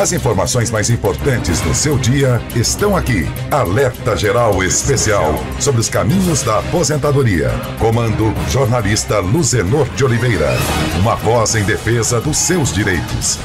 As informações mais importantes do seu dia estão aqui. Alerta Geral Especial sobre os caminhos da aposentadoria. Comando jornalista Luzenor de Oliveira. Uma voz em defesa dos seus direitos.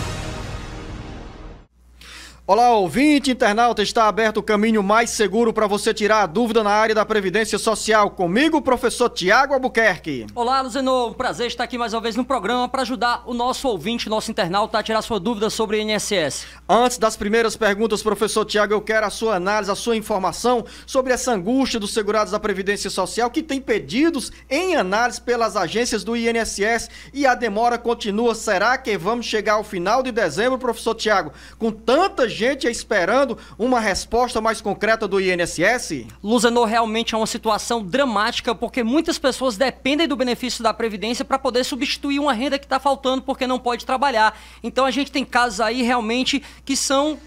Olá, ouvinte, internauta, está aberto o caminho mais seguro para você tirar a dúvida na área da Previdência Social. Comigo, o professor Tiago Albuquerque. Olá, Luzenor, um prazer estar aqui mais uma vez no programa para ajudar o nosso ouvinte, nosso internauta, a tirar sua dúvida sobre o INSS. Antes das primeiras perguntas, professor Tiago, eu quero a sua análise, a sua informação sobre essa angústia dos segurados da Previdência Social que tem pedidos em análise pelas agências do INSS e a demora continua. Será que vamos chegar ao final de dezembro, professor Tiago, com tanta gente esperando uma resposta mais concreta do INSS? Luzenor, realmente é uma situação dramática, porque muitas pessoas dependem do benefício da Previdência para poder substituir uma renda que está faltando porque não pode trabalhar. Então a gente tem casos aí realmente que são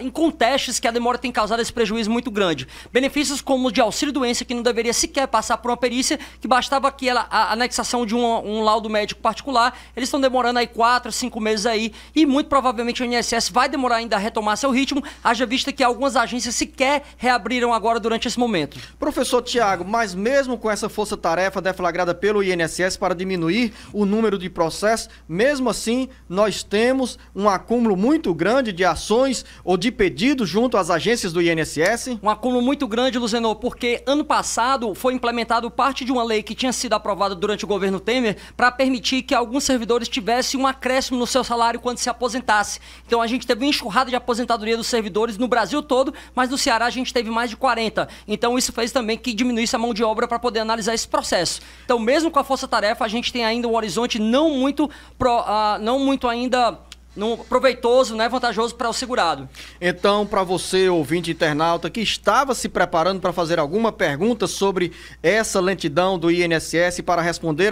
em contextos que a demora tem causado esse prejuízo muito grande. Benefícios como o de auxílio-doença, que não deveria sequer passar por uma perícia, que bastava que a anexação de um laudo médico particular, eles estão demorando aí 4 a 5 meses aí, e muito provavelmente o INSS vai demorar ainda a retomar seu ritmo, haja vista que algumas agências sequer reabriram agora durante esse momento. Professor Tiago, mas mesmo com essa força-tarefa deflagrada pelo INSS para diminuir o número de processos, mesmo assim nós temos um acúmulo muito grande de ações ou de pedidos junto às agências do INSS? Um acúmulo muito grande, Luzenor, porque ano passado foi implementado parte de uma lei que tinha sido aprovada durante o governo Temer para permitir que alguns servidores tivessem um acréscimo no seu salário quando se aposentasse. Então a gente teve uma enxurrada de aposentadoria dos servidores no Brasil todo, mas no Ceará a gente teve mais de 40. Então isso fez também que diminuísse a mão de obra para poder analisar esse processo. Então mesmo com a força-tarefa a gente tem ainda um horizonte não muito proveitoso, né, vantajoso para o segurado. Então, para você, ouvinte internauta, que estava se preparando para fazer alguma pergunta sobre essa lentidão do INSS para responder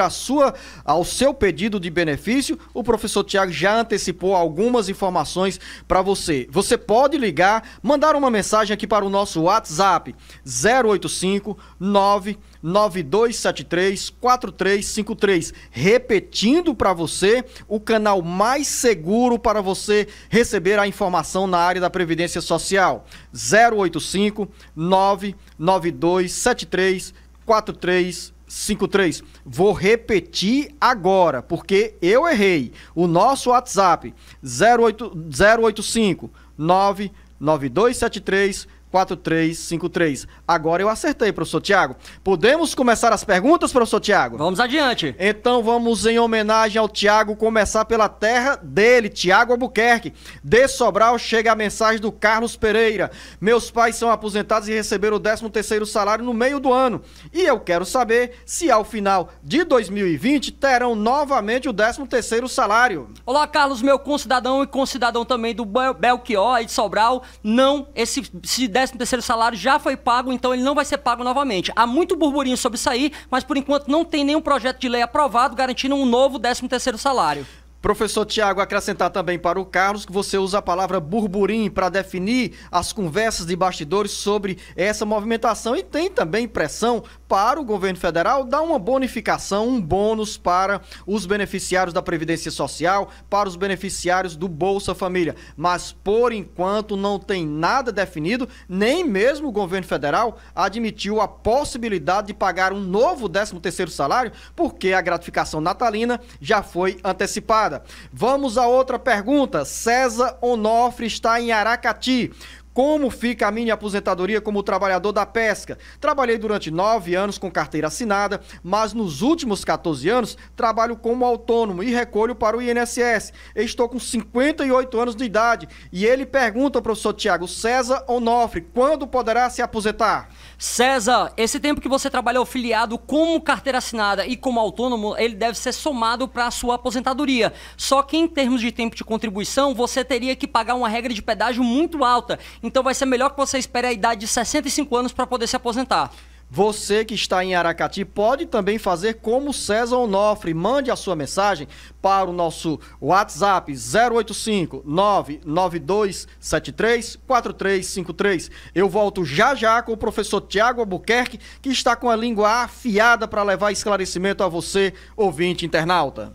ao seu pedido de benefício, o professor Tiago já antecipou algumas informações para você. Você pode ligar, mandar uma mensagem aqui para o nosso WhatsApp, 085 99273 4353, repetindo para você o canal mais seguro para você receber a informação na área da Previdência Social: 085 99273 4353. Vou repetir agora, porque eu errei. O nosso WhatsApp: 085 99273 4353. Agora eu acertei, professor Tiago. Podemos começar as perguntas, professor Tiago? Vamos adiante. Então vamos, em homenagem ao Tiago, começar pela terra dele, Tiago Albuquerque. De Sobral chega a mensagem do Carlos Pereira. Meus pais são aposentados e receberam o 13º salário no meio do ano. E eu quero saber se ao final de 2020 terão novamente o 13º salário. Olá, Carlos, meu concidadão e concidadão também do Belchior e de Sobral. Não, esse 13º salário já foi pago, então ele não vai ser pago novamente. Há muito burburinho sobre isso aí, mas por enquanto não tem nenhum projeto de lei aprovado garantindo um novo 13º salário. Professor Tiago, acrescentar também para o Carlos que você usa a palavra burburinho para definir as conversas de bastidores sobre essa movimentação, e tem também pressão para o governo federal dar uma bonificação, um bônus para os beneficiários da Previdência Social, para os beneficiários do Bolsa Família. Mas, por enquanto, não tem nada definido, nem mesmo o governo federal admitiu a possibilidade de pagar um novo 13º salário, porque a gratificação natalina já foi antecipada. Vamos a outra pergunta. César Onofre está em Aracati. Como fica a minha aposentadoria como trabalhador da pesca? Trabalhei durante 9 anos com carteira assinada, mas nos últimos 14 anos trabalho como autônomo e recolho para o INSS. Estou com 58 anos de idade. E ele pergunta, professor Tiago, César Onofre, quando poderá se aposentar? César, esse tempo que você trabalhou filiado como carteira assinada e como autônomo, ele deve ser somado para a sua aposentadoria. Só que em termos de tempo de contribuição, você teria que pagar uma regra de pedágio muito alta. Então vai ser melhor que você espere a idade de 65 anos para poder se aposentar. Você que está em Aracati pode também fazer como César Onofre. Mande a sua mensagem para o nosso WhatsApp 085 99273 4353. Eu volto já já com o professor Tiago Albuquerque, que está com a língua afiada para levar esclarecimento a você, ouvinte internauta.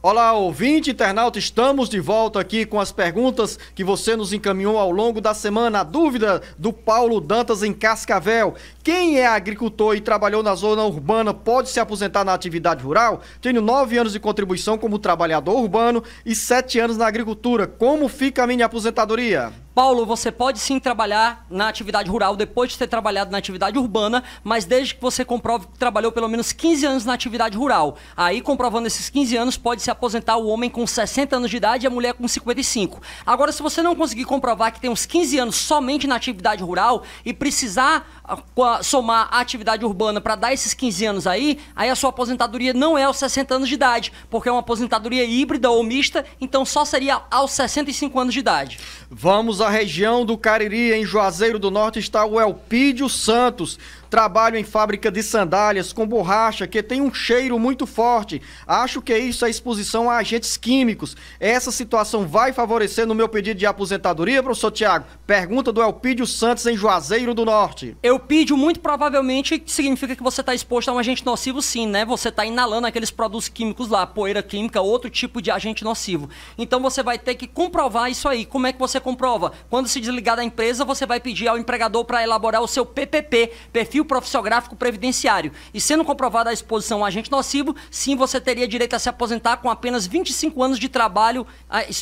Olá, ouvinte, internauta, estamos de volta aqui com as perguntas que você nos encaminhou ao longo da semana. A dúvida do Paulo Dantas em Cascavel. Quem é agricultor e trabalhou na zona urbana pode se aposentar na atividade rural? Tenho 9 anos de contribuição como trabalhador urbano e 7 anos na agricultura. Como fica a minha aposentadoria? Paulo, você pode sim trabalhar na atividade rural depois de ter trabalhado na atividade urbana, mas desde que você comprove que trabalhou pelo menos 15 anos na atividade rural. Aí, comprovando esses 15 anos, pode se aposentar o homem com 60 anos de idade e a mulher com 55. Agora, se você não conseguir comprovar que tem uns 15 anos somente na atividade rural e precisar somar a atividade urbana para dar esses 15 anos aí a sua aposentadoria não é aos 60 anos de idade, porque é uma aposentadoria híbrida ou mista, então só seria aos 65 anos de idade. Vamos a região do Cariri, em Juazeiro do Norte, está o Elpídio Santos. Trabalho em fábrica de sandálias com borracha que tem um cheiro muito forte. Acho que isso é exposição a agentes químicos. Essa situação vai favorecer no meu pedido de aposentadoria, professor Tiago? Pergunta do Elpídio Santos em Juazeiro do Norte. Elpídio, muito provavelmente significa que você está exposto a um agente nocivo sim, né? Você está inalando aqueles produtos químicos lá, poeira química, outro tipo de agente nocivo. Então você vai ter que comprovar isso aí. Como é que você comprova? Quando se desligar da empresa, você vai pedir ao empregador para elaborar o seu PPP, perfil profissional gráfico previdenciário. E sendo comprovada a exposição a agente nocivo, sim, você teria direito a se aposentar com apenas 25 anos de trabalho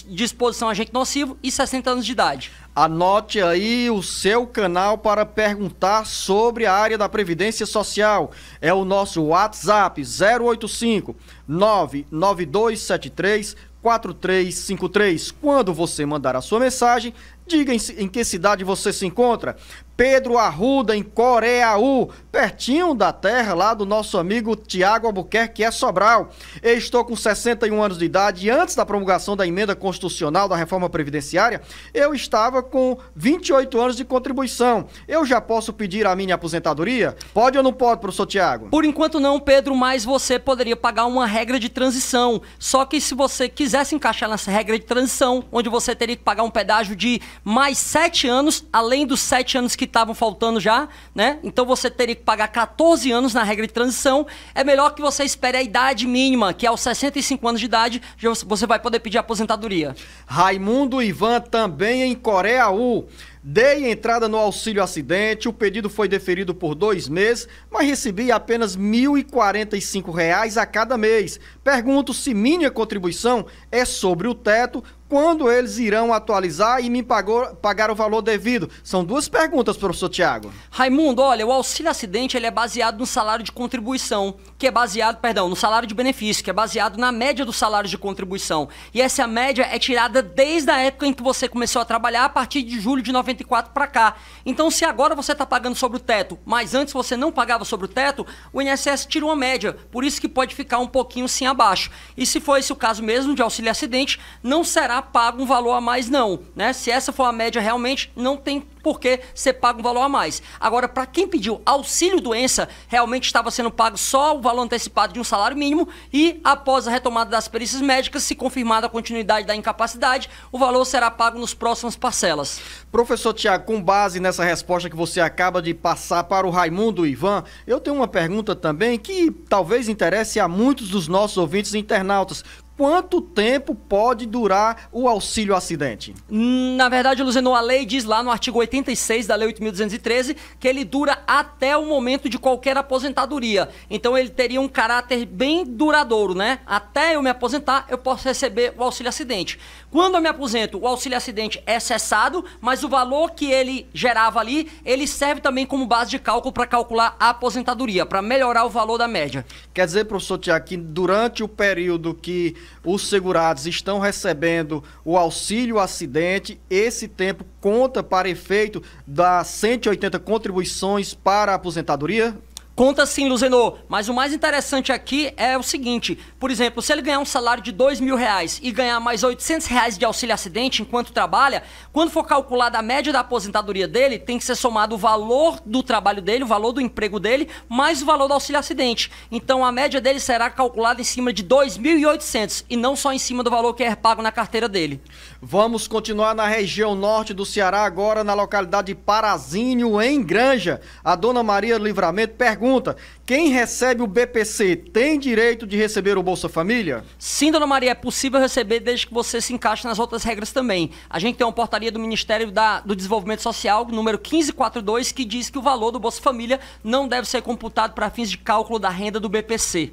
de exposição a agente nocivo e 60 anos de idade. Anote aí o seu canal para perguntar sobre a área da Previdência Social. É o nosso WhatsApp 085 99273 4353. Quando você mandar a sua mensagem, diga em que cidade você se encontra. Pedro Arruda, em Coreaú, pertinho da terra lá do nosso amigo Tiago Albuquerque, é Sobral. Estou com 61 anos de idade e antes da promulgação da emenda constitucional da reforma previdenciária, eu estava com 28 anos de contribuição. Eu já posso pedir a minha aposentadoria? Pode ou não pode, professor Tiago? Por enquanto não, Pedro, mas você poderia pagar uma regra de transição. Só que se você quisesse encaixar nessa regra de transição, onde você teria que pagar um pedágio de mais 7 anos, além dos 7 anos que estavam faltando já, né? Então você teria que pagar 14 anos na regra de transição. É melhor que você espere a idade mínima, que aos 65 anos de idade você vai poder pedir aposentadoria. Raimundo Ivan, também em Coreaú. Dei entrada no auxílio acidente, o pedido foi deferido por 2 meses, mas recebi apenas R$ 1.045 a cada mês. Pergunto se minha contribuição é sobre o teto, quando eles irão atualizar e me pagar o valor devido? São 2 perguntas, professor Tiago. Raimundo, olha, o auxílio acidente ele é baseado no salário de contribuição, que é baseado, perdão, no salário de benefício, que é baseado na média dos salários de contribuição. E essa média é tirada desde a época em que você começou a trabalhar, a partir de julho de 94 para cá. Então, se agora você está pagando sobre o teto, mas antes você não pagava sobre o teto, o INSS tira uma média, por isso que pode ficar um pouquinho sim abaixo. E se for esse o caso mesmo de auxílio acidente, não será paga um valor a mais não, né? Se essa for a média realmente, não tem por que ser pago um valor a mais. Agora, para quem pediu auxílio doença, realmente estava sendo pago só o valor antecipado de um salário mínimo e após a retomada das perícias médicas, se confirmada a continuidade da incapacidade, o valor será pago nos próximas parcelas. Professor Tiago, com base nessa resposta que você acaba de passar para o Raimundo Ivan, eu tenho uma pergunta também que talvez interesse a muitos dos nossos ouvintes internautas. Quanto tempo pode durar o auxílio-acidente? Na verdade, Luzenor, a lei diz lá no artigo 86 da Lei 8.213 que ele dura até o momento de qualquer aposentadoria. Então, ele teria um caráter bem duradouro, né? Até eu me aposentar, eu posso receber o auxílio-acidente. Quando eu me aposento, o auxílio-acidente é cessado, mas o valor que ele gerava ali, ele serve também como base de cálculo para calcular a aposentadoria, para melhorar o valor da média. Quer dizer, professor Tiago, que durante o período que os segurados estão recebendo o auxílio acidente, esse tempo conta para efeito das 180 contribuições para a aposentadoria? Conta sim, Luzenor, mas o mais interessante aqui é o seguinte, por exemplo, se ele ganhar um salário de R$ 2.000 e ganhar mais R$ 800 de auxílio-acidente enquanto trabalha, quando for calculada a média da aposentadoria dele, tem que ser somado o valor do trabalho dele, o valor do emprego dele, mais o valor do auxílio-acidente. Então a média dele será calculada em cima de R$ 2.800 e não só em cima do valor que é pago na carteira dele. Vamos continuar na região norte do Ceará agora, na localidade de Parazinho, em Granja. A dona Maria Livramento pergunta: pergunta: quem recebe o BPC tem direito de receber o Bolsa Família? Sim, dona Maria, é possível receber desde que você se encaixe nas outras regras também. A gente tem uma portaria do Ministério do Desenvolvimento Social, número 1542, que diz que o valor do Bolsa Família não deve ser computado para fins de cálculo da renda do BPC.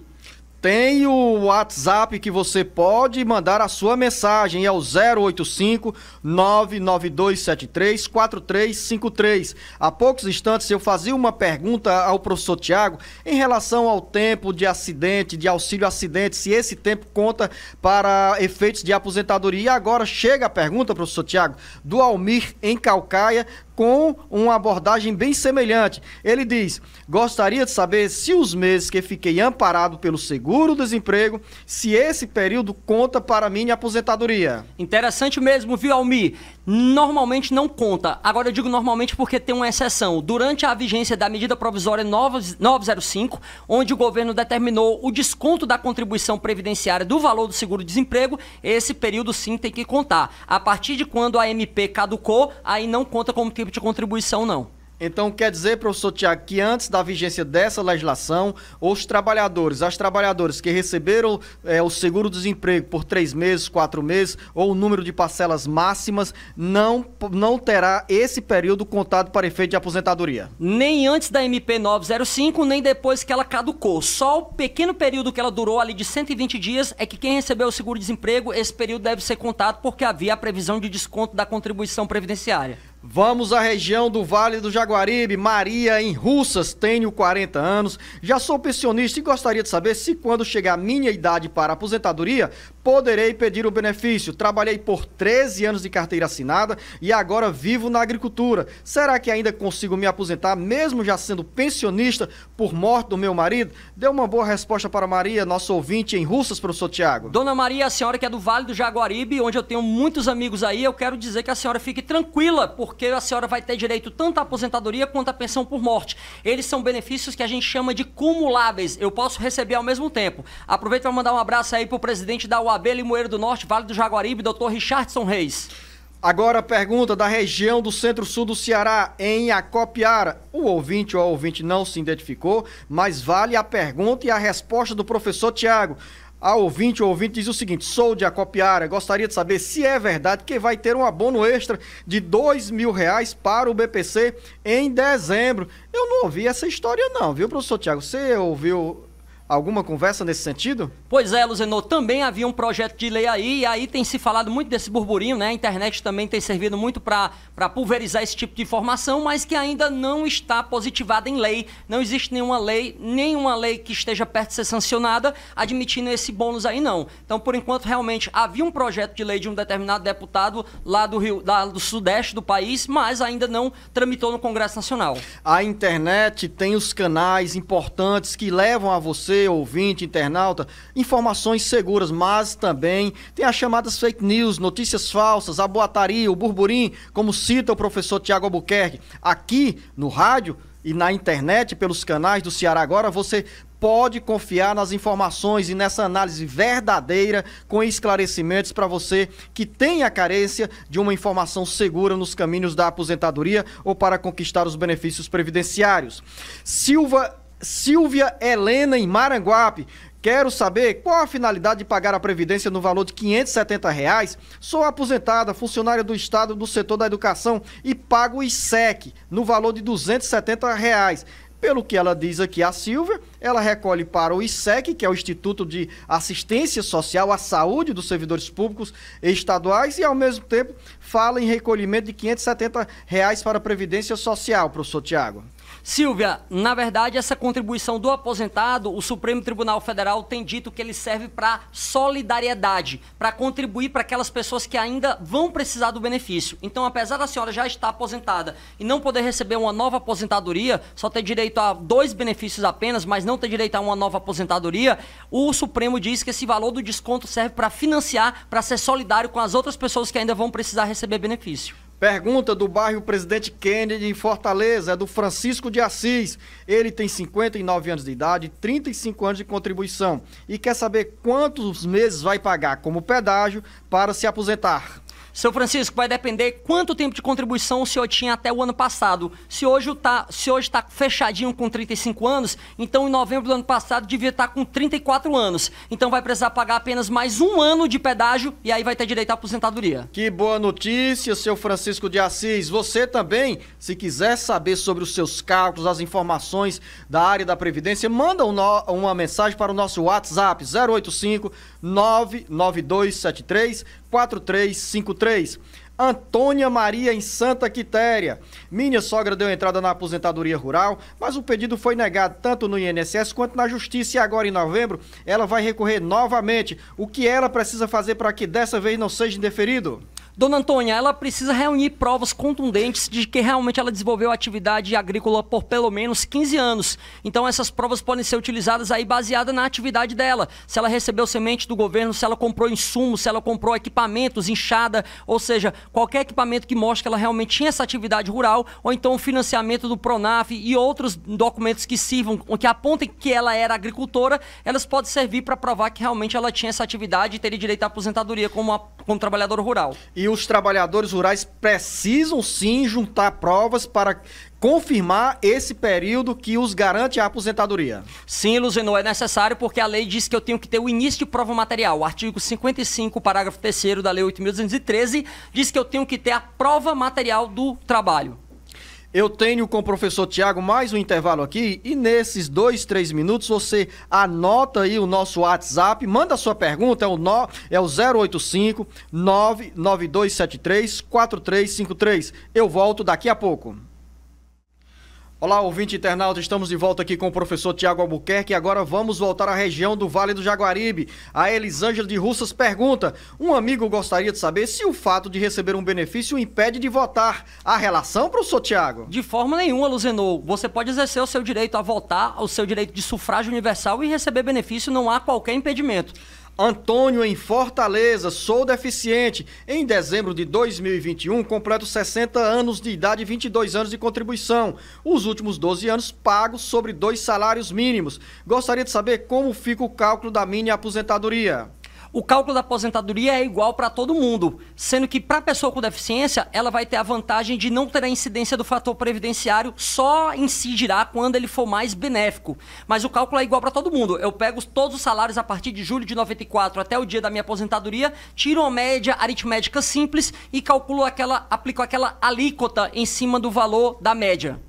Tem o WhatsApp que você pode mandar a sua mensagem, é o 085-99273-4353. Há poucos instantes eu fazia uma pergunta ao professor Tiago em relação ao tempo de acidente, de auxílio-acidente, se esse tempo conta para efeitos de aposentadoria. E agora chega a pergunta, professor Tiago, do Almir em Calcaia, com uma abordagem bem semelhante. Ele diz: gostaria de saber se os meses que fiquei amparado pelo seguro-desemprego, se esse período conta para minha aposentadoria. Interessante mesmo, viu, Almir? Normalmente não conta. Agora eu digo normalmente porque tem uma exceção. Durante a vigência da medida provisória 905, onde o governo determinou o desconto da contribuição previdenciária do valor do seguro-desemprego, esse período sim tem que contar. A partir de quando a MP caducou, aí não conta como tempo de contribuição, não. Então quer dizer, professor Tiago, que antes da vigência dessa legislação, os trabalhadores, as trabalhadoras que receberam o seguro-desemprego por 3 meses, 4 meses, ou o número de parcelas máximas, não terá esse período contado para efeito de aposentadoria? Nem antes da MP 905, nem depois que ela caducou. Só o pequeno período que ela durou ali de 120 dias é que quem recebeu o seguro-desemprego, esse período deve ser contado porque havia a previsão de desconto da contribuição previdenciária. Vamos à região do Vale do Jaguaribe. Maria, em Russas, tenho 40 anos, já sou pensionista e gostaria de saber se, quando chegar a minha idade para aposentadoria, poderei pedir o benefício. Trabalhei por 13 anos de carteira assinada e agora vivo na agricultura. Será que ainda consigo me aposentar, mesmo já sendo pensionista, por morte do meu marido? Dê uma boa resposta para Maria, nosso ouvinte em Russas, professor Tiago. Dona Maria, a senhora que é do Vale do Jaguaribe, onde eu tenho muitos amigos aí, eu quero dizer que a senhora fique tranquila, porque a senhora vai ter direito tanto à aposentadoria quanto à pensão por morte. Eles são benefícios que a gente chama de cumuláveis. Eu posso receber ao mesmo tempo. Aproveito para mandar um abraço aí para o presidente da UAB Limoeiro do Norte, Vale do Jaguaribe, Dr. Richardson Reis. Agora a pergunta da região do centro-sul do Ceará, em Acopiara. O ouvinte ou a ouvinte não se identificou, mas vale a pergunta e a resposta do professor Tiago. A ouvinte ou ouvinte diz o seguinte: sou de Acopiara, gostaria de saber se é verdade que vai ter um abono extra de R$2.000 para o BPC em dezembro. Eu não ouvi essa história não, viu, professor Tiago? Você ouviu alguma conversa nesse sentido? Pois é, Luzenor, também havia um projeto de lei aí, e aí tem se falado muito desse burburinho, né? A internet também tem servido muito para pulverizar esse tipo de informação, mas que ainda não está positivada em lei. Não existe nenhuma lei que esteja perto de ser sancionada admitindo esse bônus aí, não. Então, por enquanto, realmente, havia um projeto de lei de um determinado deputado lá do sudeste do país, mas ainda não tramitou no Congresso Nacional. A internet tem os canais importantes que levam a você, ouvinte, internauta, informações seguras, mas também tem as chamadas fake news, notícias falsas, a boataria, o burburim, como cita o professor Tiago Albuquerque. Aqui no rádio e na internet, pelos canais do Ceará Agora, você pode confiar nas informações e nessa análise verdadeira, com esclarecimentos para você que tem a carência de uma informação segura nos caminhos da aposentadoria ou para conquistar os benefícios previdenciários. Silvia Helena, em Maranguape: quero saber qual a finalidade de pagar a Previdência no valor de R$570. Sou aposentada, funcionária do Estado do setor da educação, e pago o ISEC no valor de R$270. Pelo que ela diz aqui, a Silvia, ela recolhe para o ISEC, que é o Instituto de Assistência Social à Saúde dos Servidores Públicos Estaduais, e ao mesmo tempo fala em recolhimento de R$570 para a Previdência Social, professor Tiago. Silvia, na verdade, essa contribuição do aposentado, o Supremo Tribunal Federal tem dito que ele serve para solidariedade, para contribuir para aquelas pessoas que ainda vão precisar do benefício. Então, apesar da senhora já estar aposentada e não poder receber uma nova aposentadoria, só ter direito a 2 benefícios apenas, mas não ter direito a uma nova aposentadoria, o Supremo diz que esse valor do desconto serve para financiar, para ser solidário com as outras pessoas que ainda vão precisar receber benefício. Pergunta do bairro Presidente Kennedy, em Fortaleza, é do Francisco de Assis. Ele tem 59 anos de idade, 35 anos de contribuição, e quer saber quantos meses vai pagar como pedágio para se aposentar. Seu Francisco, vai depender quanto tempo de contribuição o senhor tinha até o ano passado. Se hoje está fechadinho com 35 anos, então em novembro do ano passado devia estar com 34 anos. Então vai precisar pagar apenas mais um ano de pedágio e aí vai ter direito à aposentadoria. Que boa notícia, seu Francisco de Assis. Você também, se quiser saber sobre os seus cálculos, as informações da área da Previdência, manda uma mensagem para o nosso WhatsApp, 085 99273 4353. Antônia Maria, em Santa Quitéria. Minha sogra deu entrada na aposentadoria rural, mas o pedido foi negado tanto no INSS quanto na Justiça e agora em novembro ela vai recorrer novamente. O que ela precisa fazer para que dessa vez não seja indeferido? Dona Antônia, ela precisa reunir provas contundentes de que realmente ela desenvolveu atividade agrícola por pelo menos 15 anos. Então essas provas podem ser utilizadas aí baseada na atividade dela. Se ela recebeu semente do governo, se ela comprou insumos, se ela comprou equipamentos, enxada, ou seja, qualquer equipamento que mostre que ela realmente tinha essa atividade rural, ou então o financiamento do Pronaf e outros documentos que sirvam, que apontem que ela era agricultora, elas podem servir para provar que realmente ela tinha essa atividade e teria direito à aposentadoria como trabalhadora rural. E os trabalhadores rurais precisam sim juntar provas para confirmar esse período que os garante a aposentadoria. Sim, Luzenor, é necessário porque a lei diz que eu tenho que ter o início de prova material. O artigo 55, parágrafo 3º da lei 8.213, diz que eu tenho que ter a prova material do trabalho. Eu tenho com o professor Tiago mais um intervalo aqui e nesses 2, 3 minutos você anota aí o nosso WhatsApp, manda a sua pergunta, é o 085 99273 4353. Eu volto daqui a pouco. Olá, ouvinte internauta, estamos de volta aqui com o professor Tiago Albuquerque e agora vamos voltar à região do Vale do Jaguaribe. A Elisângela de Russas pergunta, um amigo gostaria de saber se o fato de receber um benefício o impede de votar. A relação, professor Tiago? De forma nenhuma, Luzenor. Você pode exercer o seu direito a votar, o seu direito de sufrágio universal e receber benefício, não há qualquer impedimento. Antônio, em Fortaleza, sou deficiente. Em dezembro de 2021, completo 60 anos de idade e 22 anos de contribuição. Os últimos 12 anos pago sobre 2 salários mínimos. Gostaria de saber como fica o cálculo da minha aposentadoria. O cálculo da aposentadoria é igual para todo mundo, sendo que para a pessoa com deficiência, ela vai ter a vantagem de não ter a incidência do fator previdenciário, só incidirá quando ele for mais benéfico. Mas o cálculo é igual para todo mundo. Eu pego todos os salários a partir de julho de 94 até o dia da minha aposentadoria, tiro uma média aritmética simples e calculo aplico aquela alíquota em cima do valor da média.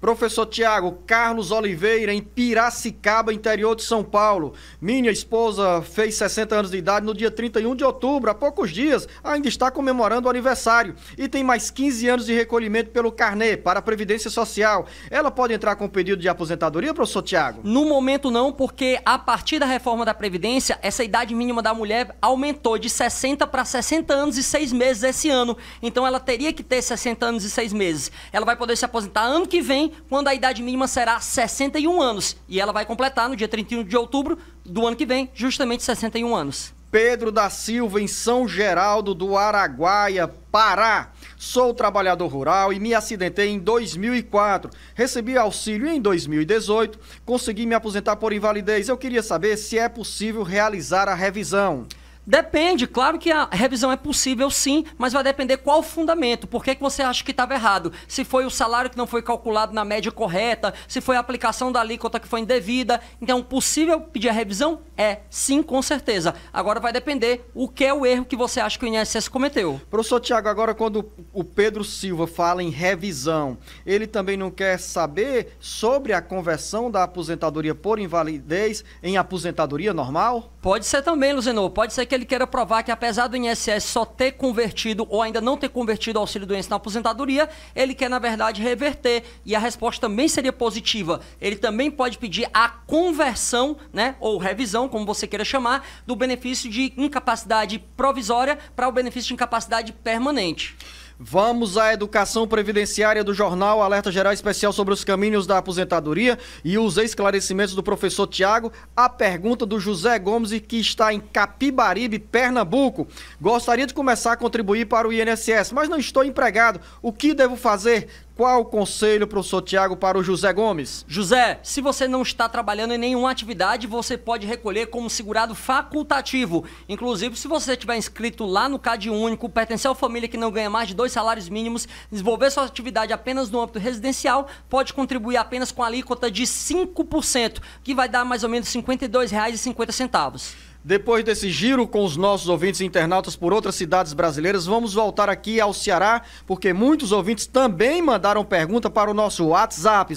Professor Tiago, Carlos Oliveira, em Piracicaba, interior de São Paulo. Minha esposa fez 60 anos de idade no dia 31 de outubro, há poucos dias, ainda está comemorando o aniversário e tem mais 15 anos de recolhimento pelo carnê para a Previdência Social. Ela pode entrar com pedido de aposentadoria, professor Tiago? No momento não, porque a partir da reforma da Previdência, essa idade mínima da mulher aumentou de 60 para 60 anos e 6 meses esse ano. Então ela teria que ter 60 anos e 6 meses. Ela vai poder se aposentar ano que vem, quando a idade mínima será 61 anos. E ela vai completar no dia 31 de outubro do ano que vem, justamente 61 anos. Pedro da Silva, em São Geraldo do Araguaia, Pará. Sou trabalhador rural e me acidentei em 2004. Recebi auxílio em 2018. Consegui me aposentar por invalidez. Eu queria saber se é possível realizar a revisão. Depende, claro que a revisão é possível sim, mas vai depender qual o fundamento, por que você acha que estava errado, se foi o salário que não foi calculado na média correta, se foi a aplicação da alíquota que foi indevida. Então, possível pedir a revisão? É, sim, com certeza. Agora vai depender o que é o erro que você acha que o INSS cometeu. Professor Tiago, agora quando o Pedro Silva fala em revisão, ele também não quer saber sobre a conversão da aposentadoria por invalidez em aposentadoria normal? Pode ser também, Luzenor, pode ser que ele queira provar que apesar do INSS só ter convertido ou ainda não ter convertido o auxílio-doença na aposentadoria, ele quer, na verdade, reverter. E a resposta também seria positiva. Ele também pode pedir a conversão, né, ou revisão, como você queira chamar, do benefício de incapacidade provisória para o benefício de incapacidade permanente. Vamos à educação previdenciária do Jornal Alerta Geral Especial sobre os caminhos da aposentadoria e os esclarecimentos do professor Tiago. A pergunta do José Gomes, que está em Capibaribe, Pernambuco. Gostaria de começar a contribuir para o INSS, mas não estou empregado. O que devo fazer? Qual o conselho, professor Tiago, para o José Gomes? José, se você não está trabalhando em nenhuma atividade, você pode recolher como segurado facultativo. Inclusive, se você estiver inscrito lá no CadÚnico, pertencer à família que não ganha mais de 2 salários mínimos, desenvolver sua atividade apenas no âmbito residencial, pode contribuir apenas com a alíquota de 5%, que vai dar mais ou menos R$ 52,50. Depois desse giro com os nossos ouvintes e internautas por outras cidades brasileiras, vamos voltar aqui ao Ceará, porque muitos ouvintes também mandaram pergunta para o nosso WhatsApp,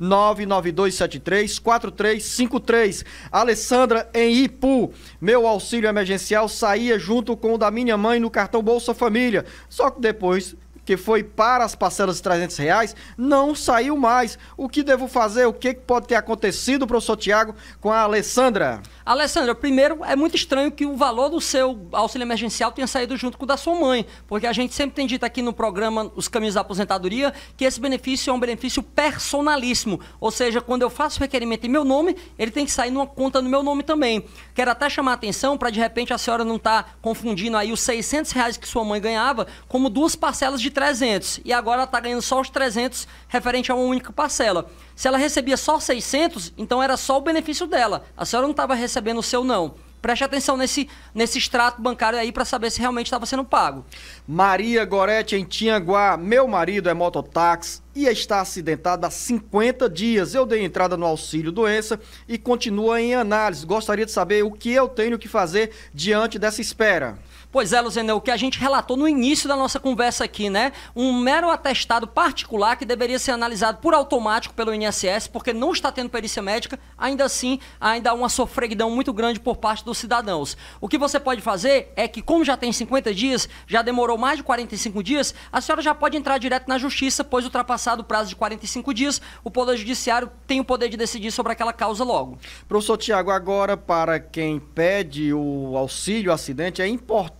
085-99273-4353. Alessandra, em Ipu, meu auxílio emergencial saía junto com o da minha mãe no cartão Bolsa Família, só que depois que foi para as parcelas de R$300, não saiu mais. O que devo fazer? O que pode ter acontecido, professor Tiago, com a Alessandra? Alessandra, primeiro, é muito estranho que o valor do seu auxílio emergencial tenha saído junto com o da sua mãe, porque a gente sempre tem dito aqui no programa Os Caminhos da Aposentadoria que esse benefício é um benefício personalíssimo, ou seja, quando eu faço requerimento em meu nome, ele tem que sair numa conta no meu nome também. Quero até chamar a atenção para, de repente, a senhora não estar confundindo aí os R$600 que sua mãe ganhava como duas parcelas de 300, e agora ela está ganhando só os 300 referente a uma única parcela. Se ela recebia só 600, então era só o benefício dela. A senhora não estava recebendo o seu, não. Preste atenção nesse extrato bancário aí para saber se realmente estava sendo pago. Maria Gorete, em Tianguá. Meu marido é mototáxi e está acidentado há 50 dias. Eu dei entrada no auxílio doença e continua em análise. Gostaria de saber o que eu tenho que fazer diante dessa espera. Pois é, Luzenor, o que a gente relatou no início da nossa conversa aqui, né? Um mero atestado particular que deveria ser analisado por automático pelo INSS, porque não está tendo perícia médica, ainda assim, ainda há uma sofreguidão muito grande por parte dos cidadãos. O que você pode fazer é que, como já tem 50 dias, já demorou mais de 45 dias, a senhora já pode entrar direto na justiça, pois ultrapassado o prazo de 45 dias, o Poder Judiciário tem o poder de decidir sobre aquela causa logo. Professor Tiago, agora para quem pede o auxílio acidente, é importante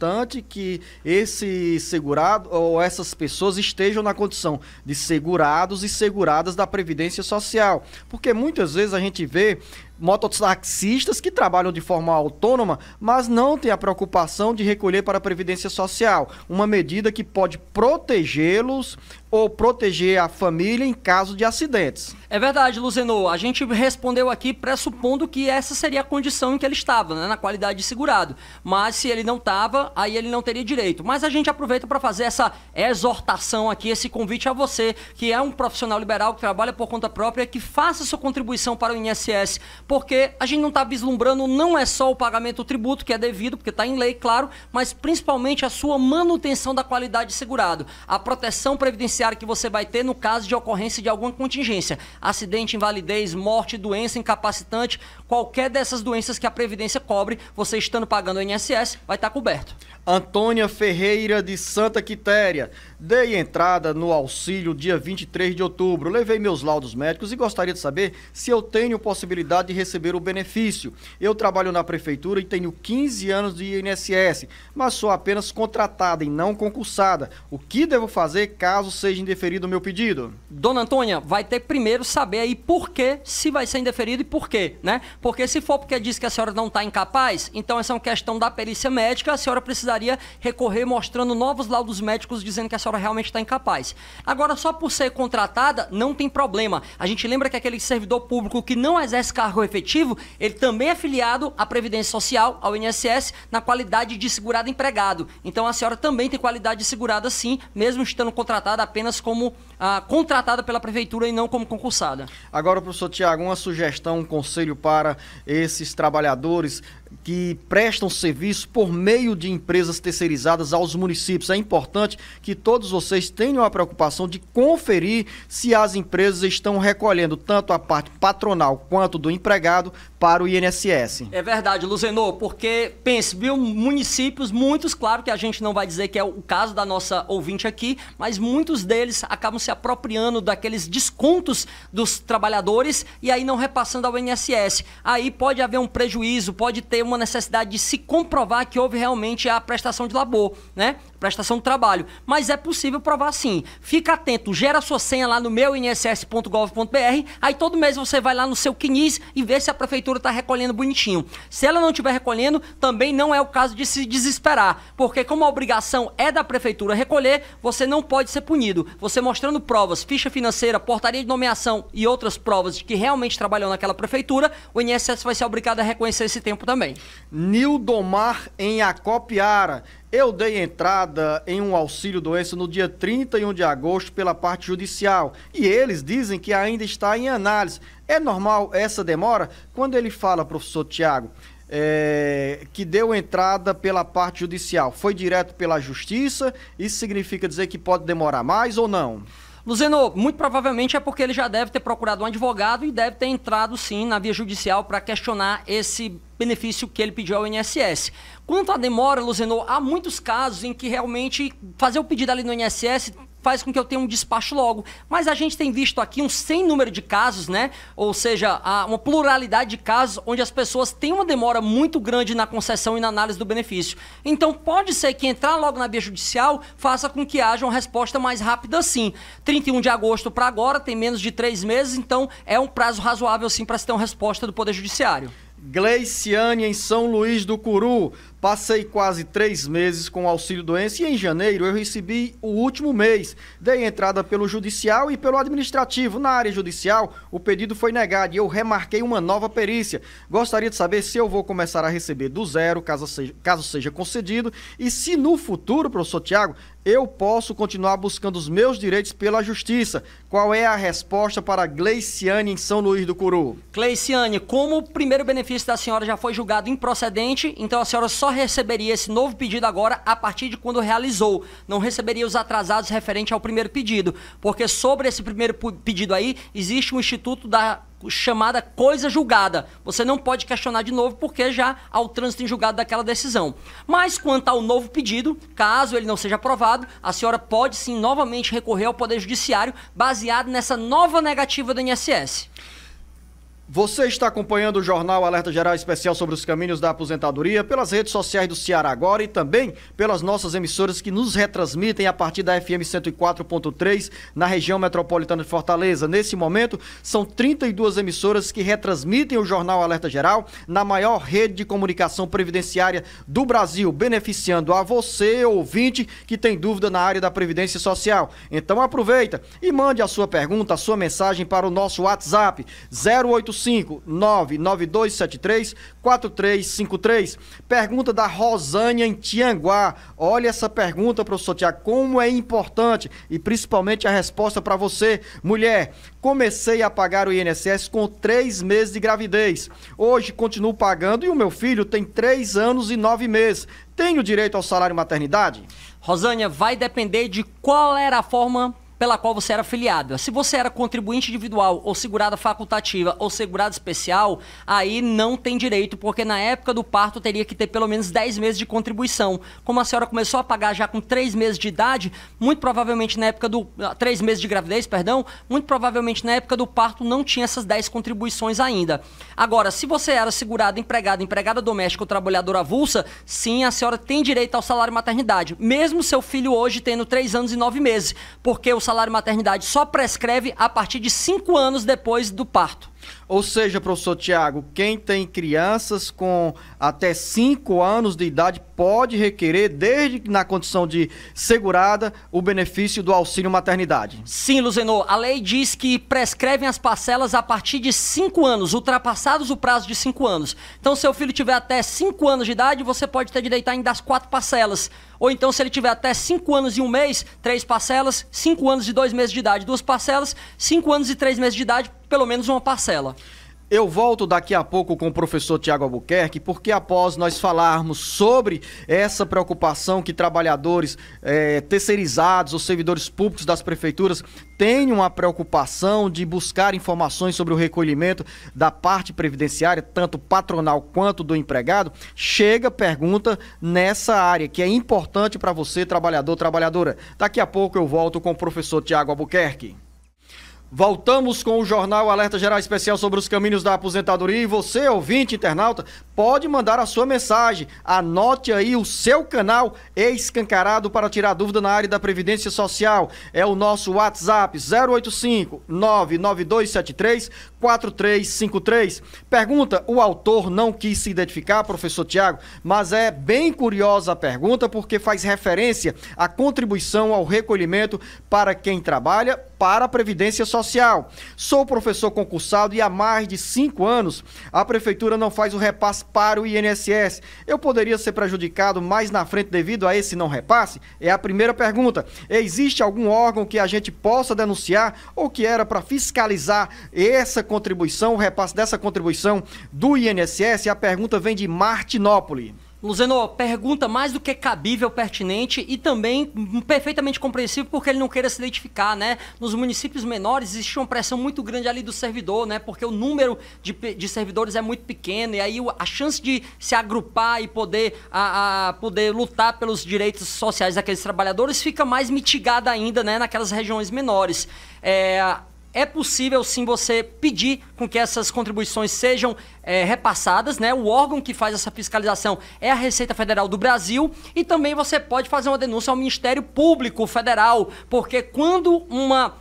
que esse segurado ou essas pessoas estejam na condição de segurados e seguradas da Previdência Social, porque muitas vezes a gente vê mototaxistas que trabalham de forma autônoma, mas não têm a preocupação de recolher para a Previdência Social, uma medida que pode protegê-los ou proteger a família em caso de acidentes. É verdade, Luzenor. A gente respondeu aqui pressupondo que essa seria a condição em que ele estava, né, na qualidade de segurado. Mas se ele não estava, aí ele não teria direito. Mas a gente aproveita para fazer essa exortação aqui, esse convite a você, que é um profissional liberal que trabalha por conta própria, que faça sua contribuição para o INSS, porque a gente não está vislumbrando, não é só o pagamento do tributo, que é devido, porque está em lei, claro, mas principalmente a sua manutenção da qualidade de segurado, a proteção previdenciária que você vai ter no caso de ocorrência de alguma contingência, acidente, invalidez, morte, doença, incapacitante, qualquer dessas doenças que a Previdência cobre, você estando pagando o INSS, vai estar coberto. Antônia Ferreira, de Santa Quitéria. Dei entrada no auxílio dia 23 de outubro, levei meus laudos médicos e gostaria de saber se eu tenho possibilidade de receber o benefício. Eu trabalho na prefeitura e tenho 15 anos de INSS, mas sou apenas contratada e não concursada. O que devo fazer caso seja indeferido o meu pedido? Dona Antônia, vai ter primeiro saber aí por que, se vai ser indeferido e por quê, né? Porque se for porque diz que a senhora não está incapaz, então essa é uma questão da perícia médica, a senhora precisaria recorrer mostrando novos laudos médicos dizendo que a senhora realmente está incapaz. Agora, só por ser contratada, não tem problema. A gente lembra que aquele servidor público que não exerce cargo efetivo, ele também é filiado à Previdência Social, ao INSS, na qualidade de segurado empregado. Então, a senhora também tem qualidade de segurada, sim, mesmo estando contratada apenas como contratada pela Prefeitura e não como concursada. Agora, professor Tiago, uma sugestão, um conselho para esses trabalhadores que prestam serviço por meio de empresas terceirizadas aos municípios. É importante que todos vocês tenham a preocupação de conferir se as empresas estão recolhendo tanto a parte patronal quanto do empregado para o INSS. É verdade, Luzenor, porque, pense, viu, municípios, muitos, claro que a gente não vai dizer que é o caso da nossa ouvinte aqui, mas muitos deles acabam se apropriando daqueles descontos dos trabalhadores e aí não repassando ao INSS. Aí pode haver um prejuízo, pode ter uma necessidade de se comprovar que houve realmente a prestação de labor, né? Prestação do trabalho. Mas é possível provar sim. Fica atento, gera sua senha lá no meuinss.gov.br, aí todo mês você vai lá no seu CNIS e vê se a prefeitura prefeitura está recolhendo bonitinho. Se ela não estiver recolhendo, também não é o caso de se desesperar, porque como a obrigação é da prefeitura recolher, você não pode ser punido. Você mostrando provas, ficha financeira, portaria de nomeação e outras provas de que realmente trabalhou naquela prefeitura, o INSS vai ser obrigado a reconhecer esse tempo também. Nildomar, em Acopiara. Eu dei entrada em um auxílio-doença no dia 31 de agosto pela parte judicial e eles dizem que ainda está em análise. É normal essa demora? Quando ele fala, professor Tiago, que deu entrada pela parte judicial, foi direto pela justiça? Isso significa dizer que pode demorar mais ou não? Luzenor, muito provavelmente é porque ele já deve ter procurado um advogado e deve ter entrado sim na via judicial para questionar esse benefício que ele pediu ao INSS. Quanto à demora, Luzenor, há muitos casos em que realmente fazer o pedido ali no INSS faz com que eu tenha um despacho logo. Mas a gente tem visto aqui um sem número de casos, né? Ou seja, uma pluralidade de casos onde as pessoas têm uma demora muito grande na concessão e na análise do benefício. Então pode ser que entrar logo na via judicial faça com que haja uma resposta mais rápida sim. 31 de agosto para agora tem menos de 3 meses, então é um prazo razoável sim para se ter uma resposta do Poder Judiciário. Gleiciane, em São Luís do Curu. Passei quase 3 meses com auxílio-doença e em janeiro eu recebi o último mês. Dei entrada pelo judicial e pelo administrativo. Na área judicial, o pedido foi negado e eu remarquei uma nova perícia. Gostaria de saber se eu vou começar a receber do zero, caso seja concedido, e se no futuro, professor Tiago, eu posso continuar buscando os meus direitos pela justiça. Qual é a resposta para Gleiciane em São Luís do Curu? Gleiciane, como o primeiro benefício da senhora já foi julgado improcedente, então a senhora só receberia esse novo pedido agora a partir de quando realizou. Não receberia os atrasados referente ao primeiro pedido, porque sobre esse primeiro pedido aí existe um instituto da chamada coisa julgada. Você não pode questionar de novo porque já há o trânsito em julgado daquela decisão. Mas quanto ao novo pedido, caso ele não seja aprovado, a senhora pode sim novamente recorrer ao Poder Judiciário baseado nessa nova negativa do INSS. Você está acompanhando o Jornal Alerta Geral Especial sobre os Caminhos da Aposentadoria pelas redes sociais do Ceará Agora e também pelas nossas emissoras que nos retransmitem a partir da FM 104.3 na região metropolitana de Fortaleza. Nesse momento, são 32 emissoras que retransmitem o Jornal Alerta Geral na maior rede de comunicação previdenciária do Brasil, beneficiando a você, ouvinte, que tem dúvida na área da Previdência Social. Então aproveita e mande a sua pergunta, a sua mensagem para o nosso WhatsApp 085992734353. Pergunta da Rosânia em Tianguá. Olha essa pergunta, professor Tiago, como é importante e principalmente a resposta para você, mulher. Comecei a pagar o INSS com 3 meses de gravidez. Hoje continuo pagando e o meu filho tem 3 anos e 9 meses. Tenho direito ao salário maternidade? Rosânia, vai depender de qual era a forma pela qual você era afiliada. Se você era contribuinte individual ou segurada facultativa ou segurada especial, aí não tem direito, porque na época do parto teria que ter pelo menos 10 meses de contribuição. Como a senhora começou a pagar já com 3 meses de idade, muito provavelmente na época do... 3 meses de gravidez, perdão, muito provavelmente na época do parto não tinha essas 10 contribuições ainda. Agora, se você era segurada, empregada, empregada doméstica ou trabalhadora avulsa, sim, a senhora tem direito ao salário maternidade, mesmo seu filho hoje tendo 3 anos e 9 meses, porque o salário maternidade só prescreve a partir de 5 anos depois do parto. Ou seja, professor Tiago, quem tem crianças com até 5 anos de idade pode requerer, desde que na condição de segurada, o benefício do auxílio maternidade. Sim, Luzenor, a lei diz que prescrevem as parcelas a partir de 5 anos, ultrapassados o prazo de 5 anos. Então, se seu filho tiver até 5 anos de idade, você pode ter direito ainda às 4 parcelas. Ou então, se ele tiver até 5 anos e 1 mês, 3 parcelas, 5 anos e 2 meses de idade, 2 parcelas, 5 anos e 3 meses de idade, pelo menos 1 parcela. Eu volto daqui a pouco com o professor Tiago Albuquerque, porque após nós falarmos sobre essa preocupação que trabalhadores terceirizados ou servidores públicos das prefeituras têm uma preocupação de buscar informações sobre o recolhimento da parte previdenciária, tanto patronal quanto do empregado, chega pergunta nessa área, que é importante para você, trabalhador, trabalhadora. Daqui a pouco eu volto com o professor Tiago Albuquerque. Voltamos com o Jornal Alerta Geral Especial sobre os caminhos da aposentadoria. E você, ouvinte, internauta, pode mandar a sua mensagem. Anote aí o seu canal escancarado para tirar dúvida na área da Previdência Social. É o nosso WhatsApp 085-99273-4353. Pergunta, o autor não quis se identificar, professor Tiago, mas é bem curiosa a pergunta porque faz referência à contribuição ao recolhimento para quem trabalha para a Previdência Social. Sou professor concursado e há mais de 5 anos a Prefeitura não faz o repasse para o INSS. Eu poderia ser prejudicado mais na frente devido a esse não repasse? É a primeira pergunta. Existe algum órgão que a gente possa denunciar ou que era para fiscalizar essa contribuição, o repasse dessa contribuição do INSS? E a pergunta vem de Martinópolis. Luzenor, pergunta mais do que cabível, pertinente e também perfeitamente compreensível porque ele não queira se identificar, né? Nos municípios menores existe uma pressão muito grande ali do servidor, né? Porque o número de servidores é muito pequeno e aí a chance de se agrupar e poder lutar pelos direitos sociais daqueles trabalhadores fica mais mitigada ainda, né? Naquelas regiões menores. É possível, sim, você pedir com que essas contribuições sejam repassadas, né? O órgão que faz essa fiscalização é a Receita Federal do Brasil e também você pode fazer uma denúncia ao Ministério Público Federal, porque quando uma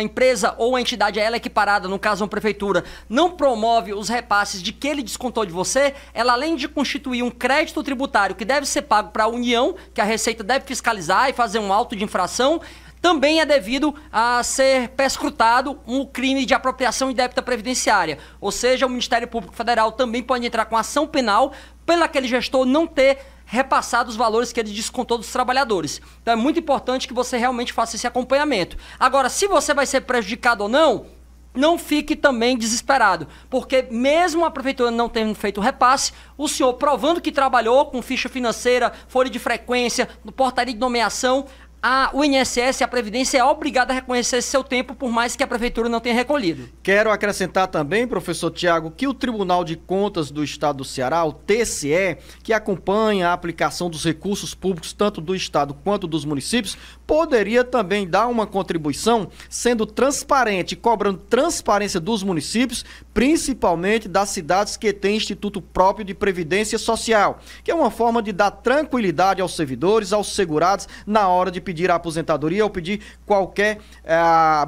empresa ou uma entidade, ela é equiparada, no caso uma prefeitura, não promove os repasses de que ele descontou de você, ela além de constituir um crédito tributário que deve ser pago para a União, que a Receita deve fiscalizar e fazer um auto de infração, também é devido a ser perscrutado um crime de apropriação indébita previdenciária. Ou seja, o Ministério Público Federal também pode entrar com ação penal pelo aquele gestor não ter repassado os valores que ele descontou dos trabalhadores. Então é muito importante que você realmente faça esse acompanhamento. Agora, se você vai ser prejudicado ou não, não fique também desesperado, porque mesmo a prefeitura não tendo feito o repasse, o senhor provando que trabalhou com ficha financeira, folha de frequência, portaria de nomeação, o INSS, a Previdência, é obrigada a reconhecer seu tempo, por mais que a Prefeitura não tenha recolhido. Quero acrescentar também, professor Tiago, que o Tribunal de Contas do Estado do Ceará, o TCE, que acompanha a aplicação dos recursos públicos, tanto do Estado quanto dos municípios, poderia também dar uma contribuição sendo transparente, cobrando transparência dos municípios, principalmente das cidades que têm instituto próprio de Previdência Social, que é uma forma de dar tranquilidade aos servidores, aos segurados, na hora de pedir a aposentadoria ou pedir qualquer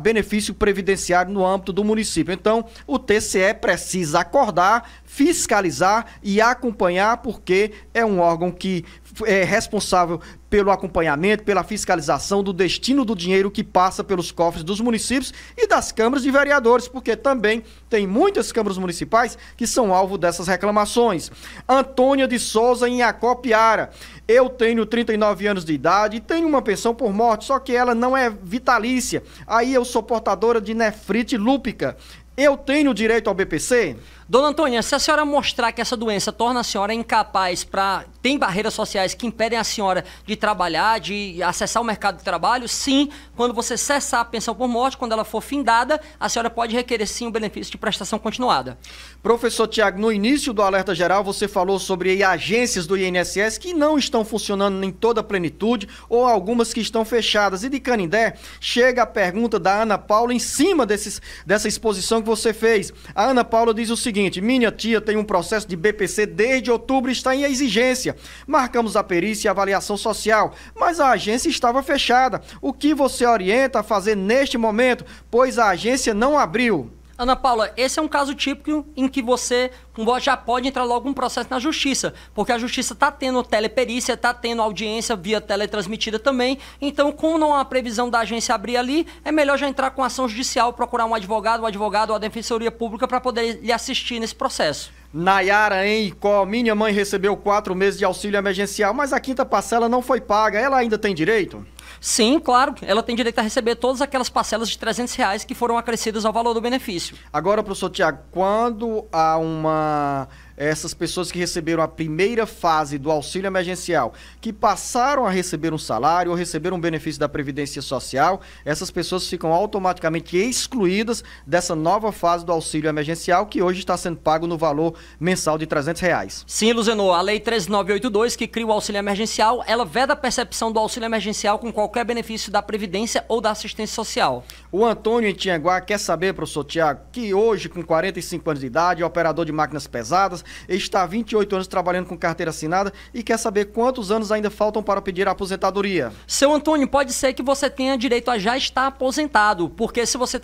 benefício previdenciário no âmbito do município. Então, o TCE precisa acordar, fiscalizar e acompanhar, porque é um órgão que é responsável pelo acompanhamento, pela fiscalização do destino do dinheiro que passa pelos cofres dos municípios e das câmaras de vereadores, porque também tem muitas câmaras municipais que são alvo dessas reclamações. Antônia de Souza, em Acopiara. Eu tenho 39 anos de idade e tenho uma pensão por morte, só que ela não é vitalícia. Aí eu sou portadora de nefrite lúpica. Eu tenho direito ao BPC? Dona Antônia, se a senhora mostrar que essa doença torna a senhora incapaz tem barreiras sociais que impedem a senhora de trabalhar, de acessar o mercado de trabalho, sim, quando você cessar a pensão por morte, quando ela for findada, a senhora pode requerer sim o benefício de prestação continuada. Professor Tiago, no início do Alerta Geral, você falou sobre agências do INSS que não estão funcionando em toda a plenitude ou algumas que estão fechadas. E de Canindé, chega a pergunta da Ana Paula em cima dessa exposição que você fez. A Ana Paula diz o seguinte: minha tia tem um processo de BPC desde outubro e está em exigência. Marcamos a perícia e avaliação social, mas a agência estava fechada. O que você orienta a fazer neste momento, pois a agência não abriu? Ana Paula, esse é um caso típico em que você já pode entrar logo um processo na justiça, porque a justiça está tendo teleperícia, está tendo audiência via teletransmitida também, então como não há previsão da agência abrir ali, é melhor já entrar com ação judicial, procurar um advogado ou a defensoria pública para poder lhe assistir nesse processo. Nayara, em Icó, minha mãe recebeu 4 meses de auxílio emergencial, mas a 5ª parcela não foi paga, ela ainda tem direito? Sim, claro, ela tem direito a receber todas aquelas parcelas de R$300 que foram acrescidas ao valor do benefício. Agora, professor Tiago, quando há uma essas pessoas que receberam a primeira fase do auxílio emergencial, que passaram a receber um salário ou receberam um benefício da Previdência Social, essas pessoas ficam automaticamente excluídas dessa nova fase do auxílio emergencial, que hoje está sendo pago no valor mensal de R$300. Sim, Luzenor, a Lei 13982, que cria o auxílio emergencial, ela veda a percepção do auxílio emergencial com qualquer benefício da Previdência ou da Assistência Social. O Antônio em Tianguá quer saber, professor Tiago, que hoje, com 45 anos de idade, é operador de máquinas pesadas, está há 28 anos trabalhando com carteira assinada e quer saber quantos anos ainda faltam para pedir a aposentadoria. Seu Antônio, pode ser que você tenha direito a já estar aposentado, porque se você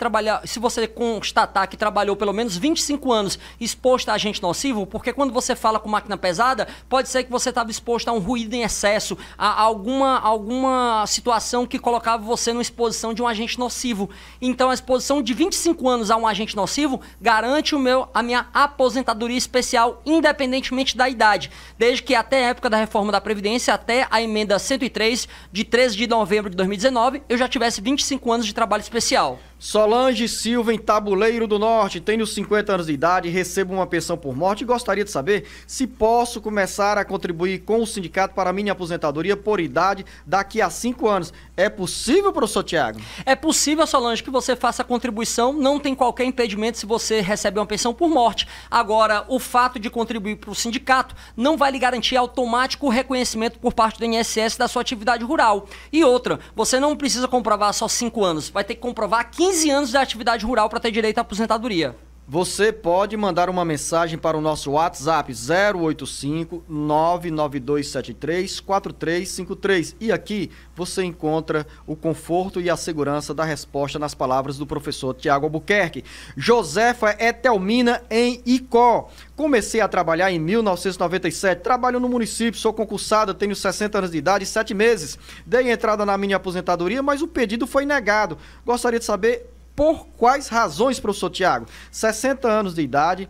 constatar que trabalhou pelo menos 25 anos exposto a agente nocivo, porque quando você fala com máquina pesada, pode ser que você estava exposto a um ruído em excesso, a alguma situação que colocava você numa exposição de um agente nocivo. Então a exposição de 25 anos a um agente nocivo garante a minha aposentadoria especial, independentemente da idade, desde que até a época da reforma da Previdência, até a emenda 103, de 13 de novembro de 2019, eu já tivesse 25 anos de trabalho especial. Solange Silva, em Tabuleiro do Norte, tenho 50 anos de idade, recebo uma pensão por morte e gostaria de saber se posso começar a contribuir com o sindicato para a minha aposentadoria por idade daqui a 5 anos. É possível, professor Tiago? É possível, Solange, que você faça a contribuição, não tem qualquer impedimento se você recebe uma pensão por morte. Agora, o fato de contribuir para o sindicato não vai lhe garantir automático o reconhecimento por parte do INSS da sua atividade rural. E outra, você não precisa comprovar só 5 anos, vai ter que comprovar 15 anos da atividade rural para ter direito à aposentadoria. Você pode mandar uma mensagem para o nosso WhatsApp 085-99273-4353 e aqui você encontra o conforto e a segurança da resposta nas palavras do professor Tiago Albuquerque. Josefa Etelmina, em Icó. Comecei a trabalhar em 1997, trabalho no município, sou concursada, tenho 60 anos de idade e 7 meses. Dei entrada na minha aposentadoria, mas o pedido foi negado. Gostaria de saber por quais razões, professor Tiago. 60 anos de idade,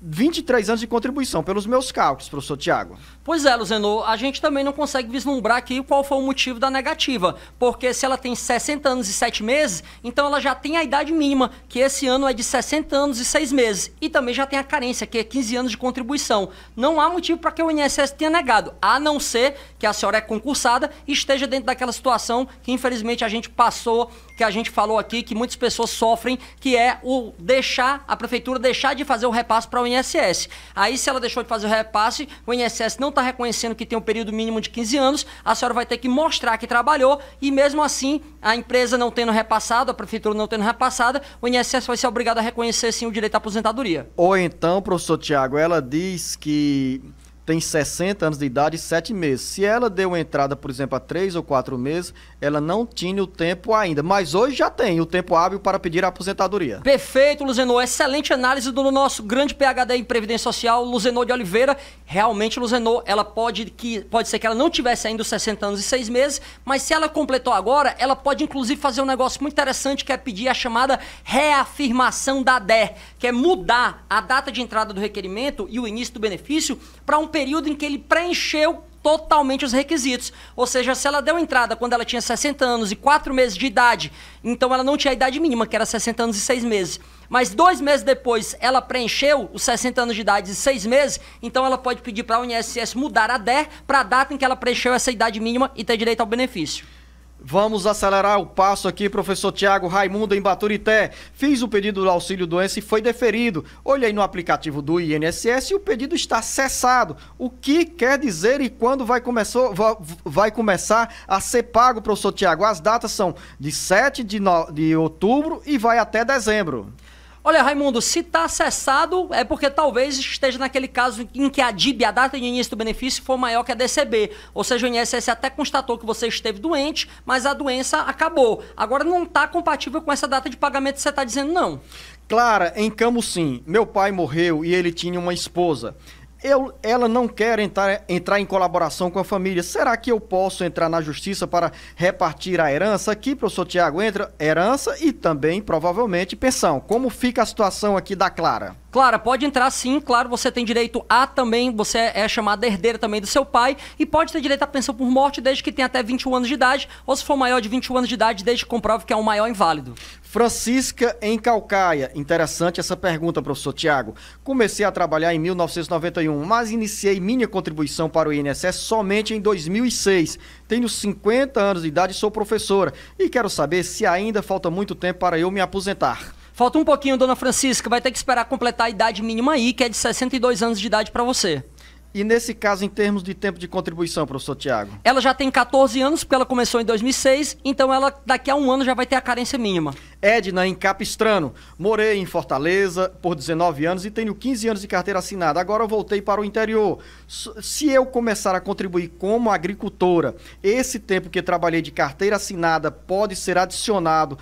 23 anos de contribuição, pelos meus cálculos, professor Tiago. Pois é, Luzenor, a gente também não consegue vislumbrar aqui qual foi o motivo da negativa, porque se ela tem 60 anos e 7 meses, então ela já tem a idade mínima, que esse ano é de 60 anos e 6 meses, e também já tem a carência, que é 15 anos de contribuição. Não há motivo para que o INSS tenha negado, a não ser que a senhora é concursada e esteja dentro daquela situação que infelizmente a gente passou, que a gente falou aqui, que muitas pessoas sofrem, que é o a prefeitura deixar de fazer o repasse para o INSS. Aí, se ela deixou de fazer o repasse, o INSS não está reconhecendo que tem um período mínimo de 15 anos, a senhora vai ter que mostrar que trabalhou e, mesmo assim, a empresa não tendo repassado, a prefeitura não tendo repassado, o INSS vai ser obrigado a reconhecer, sim, o direito à aposentadoria. Ou então, professor Tiago, ela diz que tem 60 anos de idade e 7 meses. Se ela deu entrada, por exemplo, há 3 ou 4 meses, ela não tinha o tempo ainda. Mas hoje já tem o tempo hábil para pedir a aposentadoria. Perfeito, Luzenor. Excelente análise do nosso grande PhD em Previdência Social, Luzenor de Oliveira. Realmente, Luzenor, ela pode ser que ela não tivesse ainda os 60 anos e 6 meses, mas se ela completou agora, ela pode inclusive fazer um negócio muito interessante, que é pedir a chamada reafirmação da DER, que é mudar a data de entrada do requerimento e o início do benefício para um período em que ele preencheu totalmente os requisitos. Ou seja, se ela deu entrada quando ela tinha 60 anos e 4 meses de idade, então ela não tinha a idade mínima, que era 60 anos e 6 meses. Mas 2 meses depois ela preencheu os 60 anos de idade e 6 meses, então ela pode pedir para a INSS mudar a DER para a data em que ela preencheu essa idade mínima e ter direito ao benefício. Vamos acelerar o passo aqui, professor Tiago. Raimundo, em Baturité. Fiz o pedido do auxílio-doença e foi deferido. Olhei no aplicativo do INSS e o pedido está cessado. O que quer dizer e quando vai começar a ser pago, professor Tiago? As datas são de 7 de outubro e vai até dezembro. Olha, Raimundo, se está cessado é porque talvez esteja naquele caso em que a DIB, a data de início do benefício, for maior que a DCB. Ou seja, o INSS até constatou que você esteve doente, mas a doença acabou. Agora não está compatível com essa data de pagamento que você está dizendo, não. Clara, em Camusim, meu pai morreu e ele tinha uma esposa. Ela não quer entrar em colaboração com a família. Será que eu posso entrar na justiça para repartir a herança? Aqui, professor Tiago, entra herança e também, provavelmente, pensão. Como fica a situação aqui da Clara? Clara, pode entrar sim, claro, você tem direito a também, você é chamada herdeira também do seu pai e pode ter direito à pensão por morte desde que tenha até 21 anos de idade ou se for maior de 21 anos de idade, desde que comprove que é um maior inválido. Francisca em Calcaia, interessante essa pergunta, professor Tiago. Comecei a trabalhar em 1991, mas iniciei minha contribuição para o INSS somente em 2006. Tenho 50 anos de idade e sou professora e quero saber se ainda falta muito tempo para eu me aposentar. Falta um pouquinho, dona Francisca, vai ter que esperar completar a idade mínima aí, que é de 62 anos de idade para você. E nesse caso, em termos de tempo de contribuição, professor Tiago? Ela já tem 14 anos, porque ela começou em 2006, então ela daqui a um ano já vai ter a carência mínima. Edna, em Capistrano. Morei em Fortaleza por 19 anos e tenho 15 anos de carteira assinada. Agora eu voltei para o interior. Se eu começar a contribuir como agricultora, esse tempo que trabalhei de carteira assinada pode ser adicionado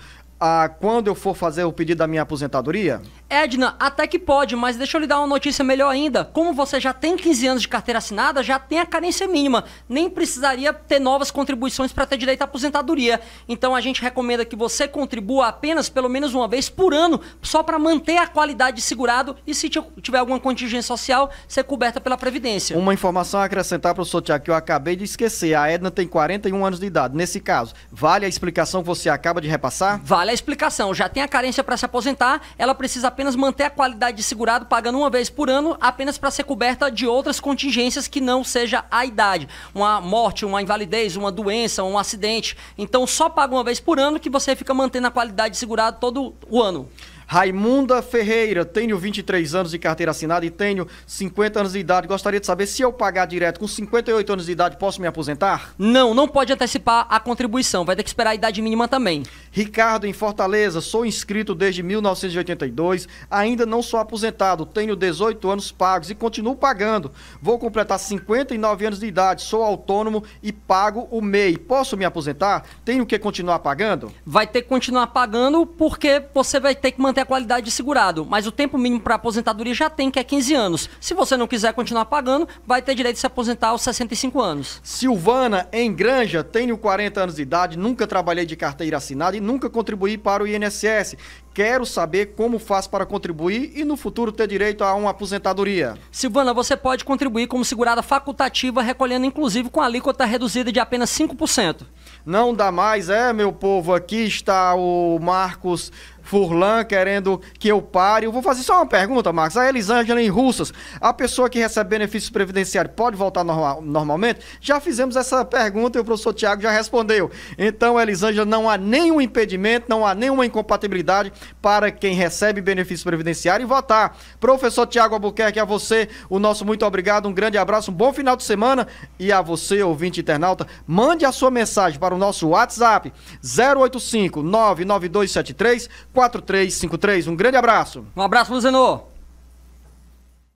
quando eu for fazer o pedido da minha aposentadoria? Edna, até que pode, mas deixa eu lhe dar uma notícia melhor ainda. Como você já tem 15 anos de carteira assinada, já tem a carência mínima. Nem precisaria ter novas contribuições para ter direito à aposentadoria. Então a gente recomenda que você contribua apenas pelo menos uma vez por ano, só para manter a qualidade de segurado e se tiver alguma contingência social, ser coberta pela Previdência. Uma informação a acrescentar para o professor Tiago que eu acabei de esquecer. A Edna tem 41 anos de idade. Nesse caso, vale a explicação que você acaba de repassar? Vale a explicação. Já tem a carência para se aposentar, ela precisa apenas manter a qualidade de segurado, pagando uma vez por ano, apenas para ser coberta de outras contingências que não seja a idade. Uma morte, uma invalidez, uma doença, um acidente. Então só paga uma vez por ano que você fica mantendo a qualidade de segurado todo o ano. Raimunda Ferreira, tenho 23 anos de carteira assinada e tenho 50 anos de idade. Gostaria de saber se eu pagar direto com 58 anos de idade, posso me aposentar? Não, não pode antecipar a contribuição, vai ter que esperar a idade mínima também. Ricardo, em Fortaleza, sou inscrito desde 1982, ainda não sou aposentado, tenho 18 anos pagos e continuo pagando. Vou completar 59 anos de idade, sou autônomo e pago o MEI. Posso me aposentar? Tenho que continuar pagando? Vai ter que continuar pagando porque você vai ter que manter a qualidade de segurado, mas o tempo mínimo para aposentadoria já tem, que é 15 anos. Se você não quiser continuar pagando, vai ter direito de se aposentar aos 65 anos. Silvana, em Granja, tenho 40 anos de idade, nunca trabalhei de carteira assinada e nunca contribuí para o INSS. Quero saber como faço para contribuir e no futuro ter direito a uma aposentadoria. Silvana, você pode contribuir como segurada facultativa, recolhendo inclusive com a alíquota reduzida de apenas 5%. Não dá mais, meu povo, aqui está o Marcos Furlan querendo que eu pare. Eu vou fazer só uma pergunta, Marcos. A Elisângela em Russas, a pessoa que recebe benefício previdenciário pode voltar normalmente? Já fizemos essa pergunta e o professor Tiago já respondeu. Então, Elisângela, não há nenhum impedimento, não há nenhuma incompatibilidade para quem recebe benefício previdenciário e votar. Professor Tiago Albuquerque, a você, o nosso muito obrigado, um grande abraço, um bom final de semana e a você, ouvinte internauta, mande a sua mensagem para o nosso WhatsApp 085 99273 4353. Um grande abraço. Um abraço, Luzenor.